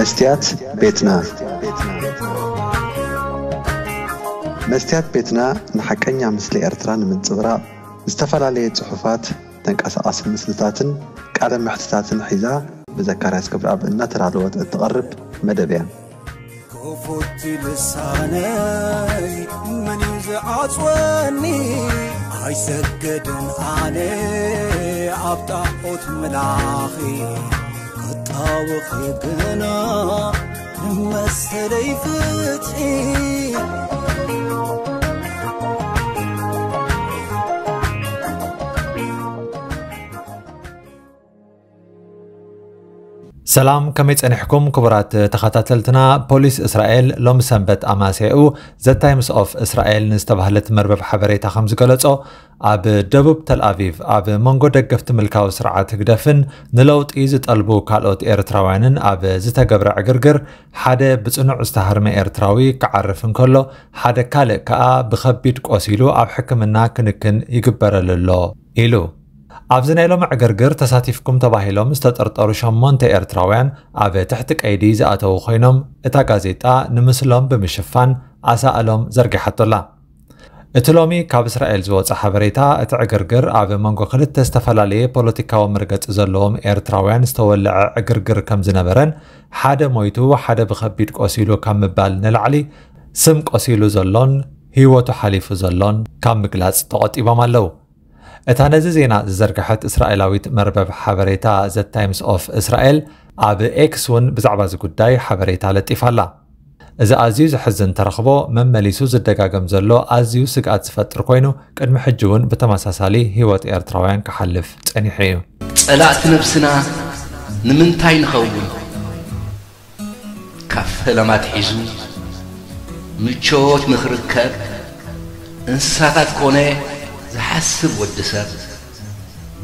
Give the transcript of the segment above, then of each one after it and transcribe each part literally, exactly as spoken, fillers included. مستيات بيتنا مستيات بيتنا نحكينا مثل إرتران من صبراء استفلالية صحفات تنقص أصل مسلساتن كعلم محتساتن حذاء بذكرها سكبر أب إن ترعلوت التقرب مدبيا كوفت لساني من يزعج وني عيسجدن علي أبطأت ملاخي وخيبنا لما استريفتي سلام كمي تسنحكم كبرات تخطاتلتنا بوليس إسرائيل لوم سنبت أماسيئو The Times of Israel نستبهلت مربب حبريتا خمس قلتو اب دبوب تل أبيب اب منغو دقفت ملكاو سرعات قدفن نلوت إيزت ألبو كالوت إيرتراوانن اب زتا قبر عقرقر حادة بتسنع استهرم إيرتراوي كعرفن كله حادة كالي كأ بخبيت كوسيلو اب حكمنا كنكن يقبر للو إلو عبزنا لهم عقرقر تساتيفكم تباهيلهم استطرطروا شمونت إرتراوان عبا تحتك أيدي زأتو خينهم إتا غازيتا نمسلهم بمشفان عساءلهم زرقي حتو الله إتلومي كاب إسرائيل زوات حبريتا إتا عقرقر عبا منغو خلت تستفلالي بولوتيكا ومرقات إزلهم إرتراوان استولع عقرقر كم زنبرن حدا مويتو حدا بخبيت قوسيلو كم مبال نلعلي سم قوسيلو زلون هيوتو حليف زلون كم مقلاس تقط إبام اللو اتانزي زينا زرقحت إسرائيلاويت مربب حبريتا The Times of Israel عب اكسون بزعباز قداي حبريتا لتفالا إذا أزيو حزن ترخبو من مليسو زدقاقم زلو أزيو سقات فتر كوينو كان محجون بتماساسالي هوات إرتراوان كحلف تاني حيو ألعت نفسنا نمن تاين خون كف لما تحيزو ميشوت مخركك انساتات كوني زحسب ودسب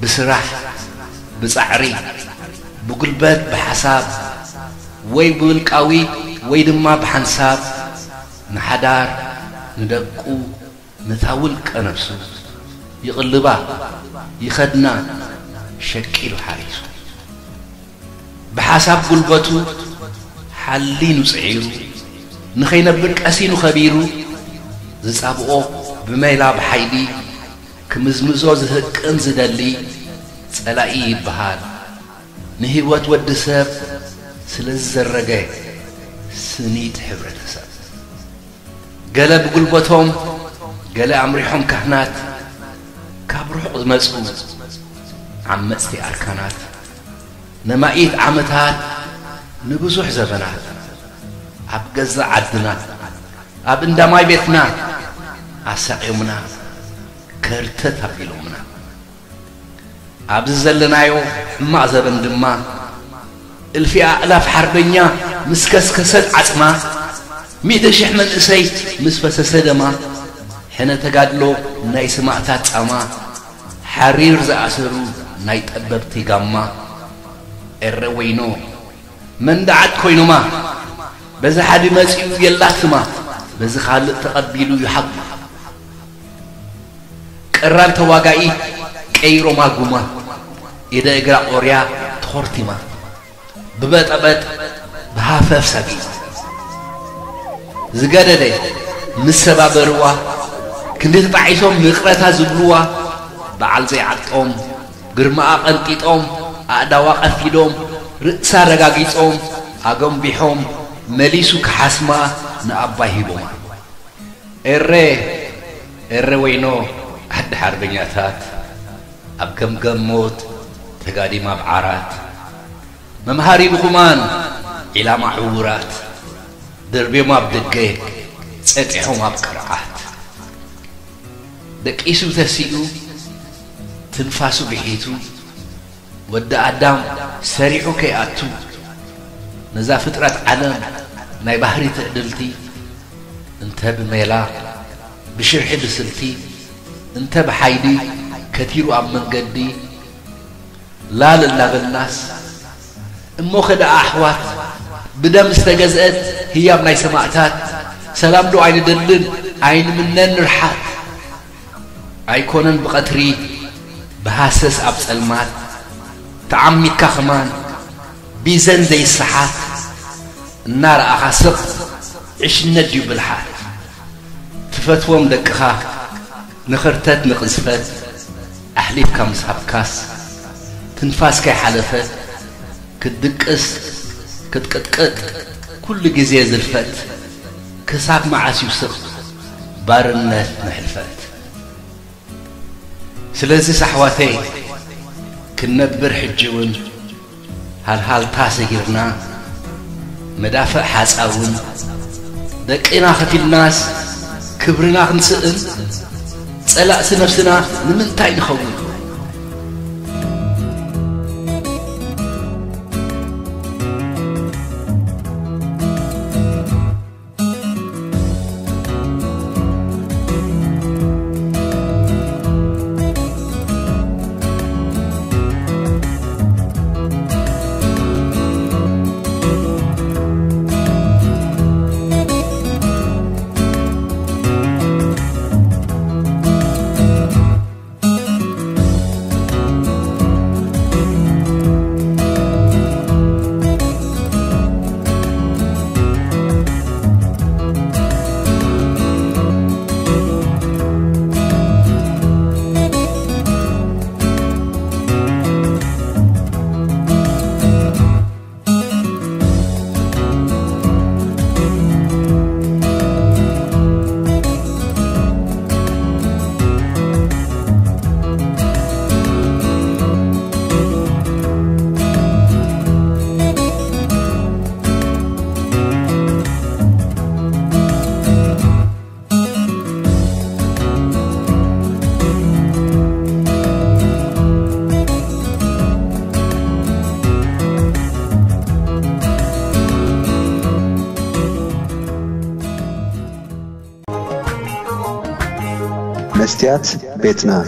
بسرح بسعري بقلبات بحساب وي بملكاوي وي دما بحنساب نحدار ندقو نتاولك نفسو يقلبا يخدنا شكيلو حريصو بحساب قلبتو حلينو صعيرو نخينبر قسينو خبيرو زصابقو بميلا بحيدي كمزمزو زهقن زدلي صلاي بحال نهوت ودسب سلزرغه سنيت حبرتسب قلب قلبتهم قال امريحهم كهنات كابروح مزمو عمتي اركانات نمايت عمتات نبزح زفنات ابغز عدنا اب اندماي بيتنا عسقيمنا كرت تبيلومنا ابزلنايو ما زبندما الفي الاف حربنيا مسكسكسد عصما مئة شح من اسي مسفسسدما هنا تغادلو ناي سماعتا صما حرير زاسرو ناي طببتي غاما اروينو من دعت كوينوما بذا حد مسيو يلاتما بذا خالق تقبيلو يحب قرار تواغاي قيرو ماغوما اذا اقرا اوريا تخورتيما ببطبط بهافف سقي زغددي مسبابروا كندت بعيسوم مقرتا زبلوا بعل زي عطوم غرما قنطيطوم اداوا قفيدوم رص رغاغيصوم اغم بيحوم مليسو كحسما نابا هيبوما ار ار وينو حد حربنياتات اب كم كم موت تقادي ما بعرات ممهاري بخمان الى معورات دربي ما بدقيك صدحو ما بقرعات دقيسو تسيو تنفاسو بحيتو ود ادم سريعو كياتو نزا فطرات عالم ناي بحري تقدلتي انت بميلا بشرح بسلتي انت بحيدي كثير من قدي لا لله بالناس امو خدع احوات بدم استجزأت هي من سماعتات سلام دو عين دلن عين منن نرحات ايكونن بقتري بهاسس اب سلمات تعمي كخمان بيزن زي السحات النار أغسق عشنا ديو بالحال تفتوم دكها نخرتات نقزفات أحليبك مصحبكاس تنفاسك حلفات كدكس كدكتكت كل جزية زلفات كساك معاس يوسخ بارنات نحلفات سلازي صحواتي كنبر حجون هالهال تاسي قرنا مدافع حاساون دقينا خفي الناس كبرنا خنسئن سلاس نفسنا نمنتاي نخون مستيات بيتنا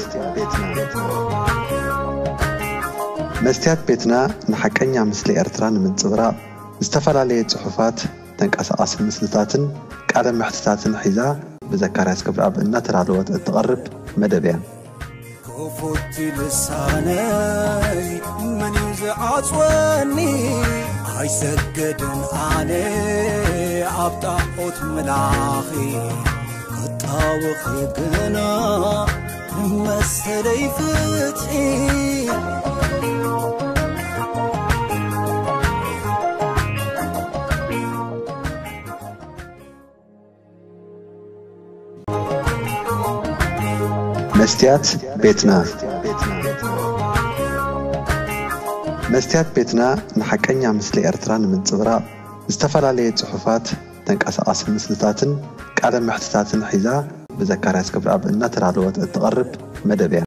مستيات بيتنا نحكينا مثل إرتران من صبرا استفلالية صحفات تنقص أصل مسلساتن كأدم محتساتن حذاء بذكرات قبل أب النتر على الوقت التقرب مدبيا كوفت لساني من يزعج وني عيسجدن علي أبطأت ملاخي وخيقنا ما السلي فتحي مستيات بيتنا مستيات بيتنا نحكينا مثل إرتران من صبرا استفلالية صحفات تنقص أصل مسلساتن كأدم محتساتن حذاء بذكرات قبل أب النتر على الوقت التقرب مدبيا.